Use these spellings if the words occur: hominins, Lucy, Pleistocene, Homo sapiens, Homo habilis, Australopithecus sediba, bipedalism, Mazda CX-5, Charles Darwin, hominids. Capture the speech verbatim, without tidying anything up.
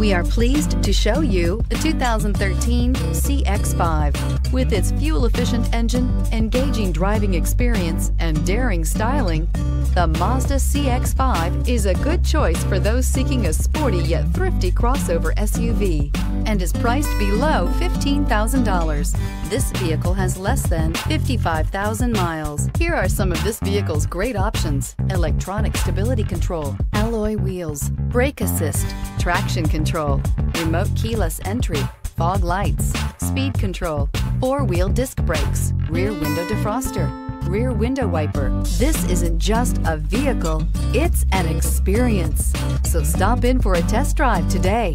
We are pleased to show you the two thousand thirteen C X five. With its fuel-efficient engine, engaging driving experience, and daring styling, the Mazda C X five is a good choice for those seeking a sporty yet thrifty crossover S U V, and is priced below fifteen thousand dollars. This vehicle has less than fifty-five thousand miles. Here are some of this vehicle's great options: electronic stability control, alloy wheels, brake assist, traction control, remote keyless entry, fog lights, speed control, four-wheel disc brakes, rear window defroster, rear window wiper. This isn't just a vehicle, it's an experience. So stop in for a test drive today.